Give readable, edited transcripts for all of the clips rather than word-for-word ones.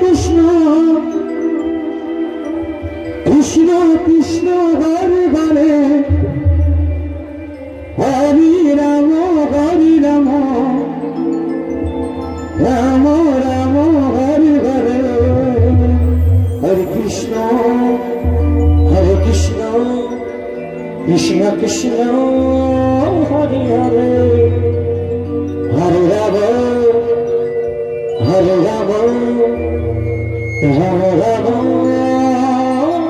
Krishna Krishna Krishna Hare Hare Hari Ram Ram Ram Hare Hare Hare Krishna Krishna Krishna Hare Hare Hare Ram Ram Ram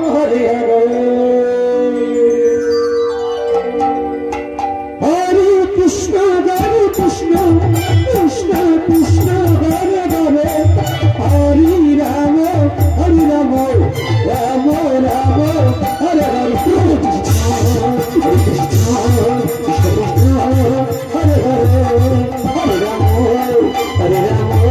Hare Hare Hare Krishna Hare Krishna Krishna Krishna Hare Hare Hare Ram Ram Ram Hare Hare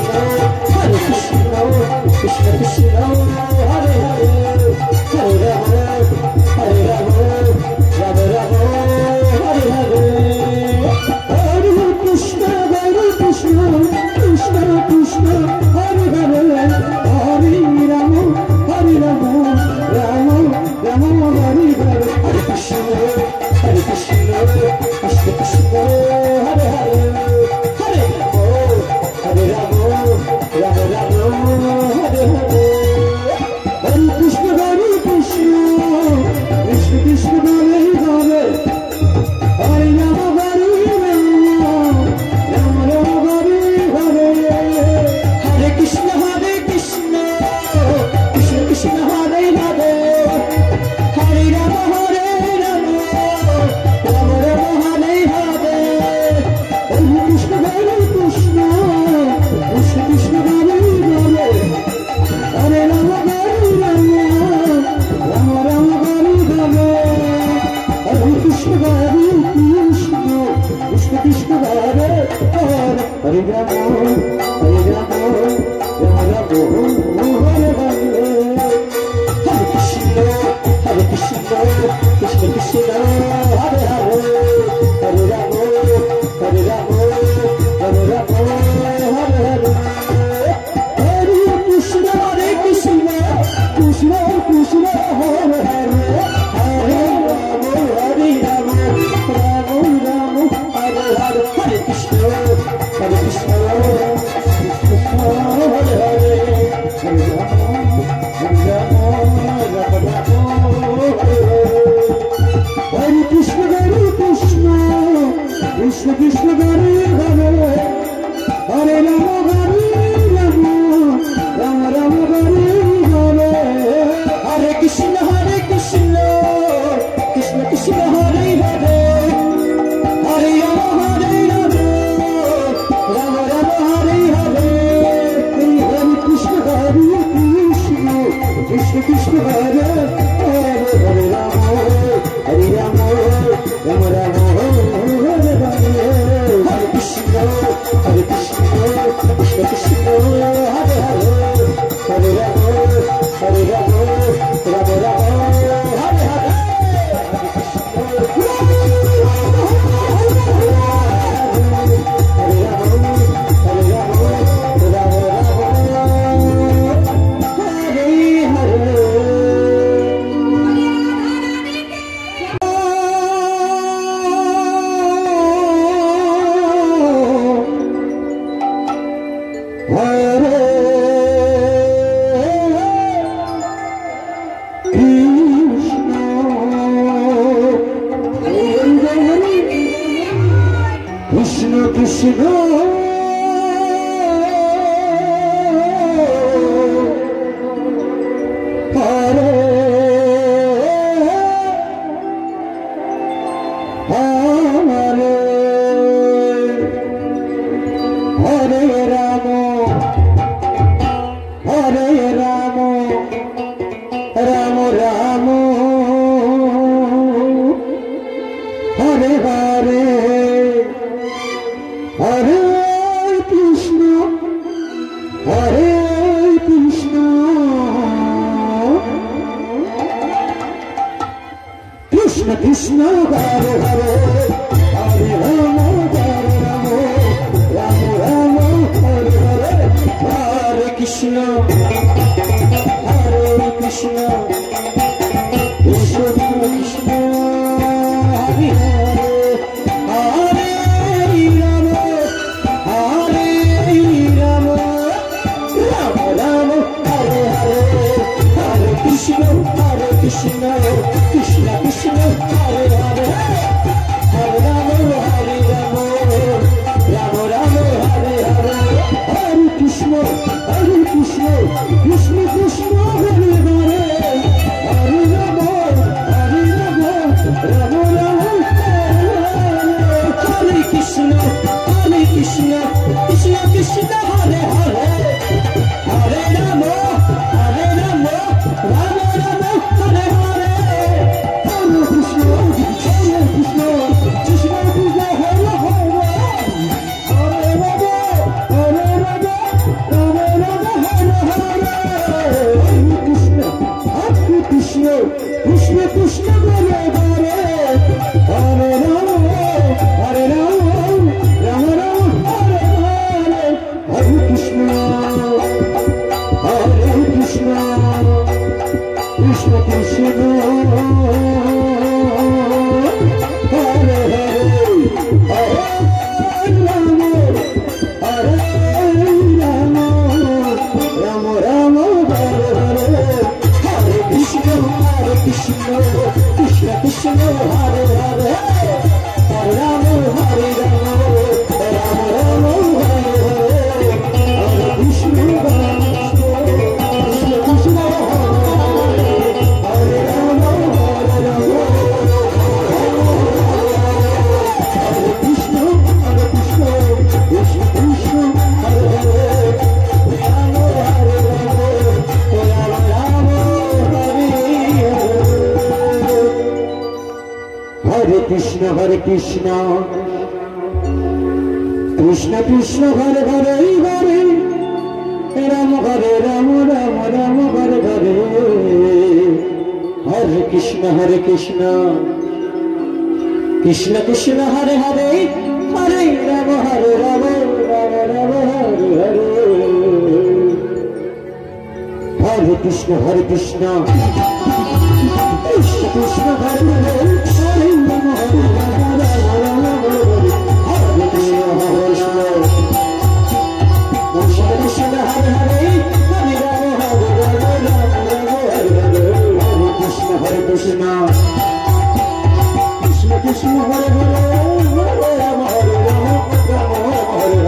Hare Krishna, Hare Krishna Hare Hare Hare Ram Hare Ram Ram Ram Hare Hare Hare Krishna Krishna Krishna Hare Hare Hare Krishna, Krishna Krishna, Hare Hare, Hare Rama, Hare Rama, Rama Rama, Hare Hare, Hare Krishna, Krishna Krishna, Hare Hare, Hare Rama, Hare Rama, Rama Rama, Hare Krishna, Hare Krishna, Krishna Krishna, Hare Hare, Hare Rama, Hare Rama. Hare Krishna Krishna Krishna Hare Hare Hare Ram Ram Ram Hare Hare Hare Krishna Krishna Krishna Hare Hare Hare Ram Ram Ram Hare Hare Hare Krishna Krishna Krishna Hare Hare Hare Krishna, Krishna Krishna, Hare Hare, Hare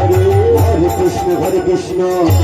Hare, Hare Krishna, Hare Krishna.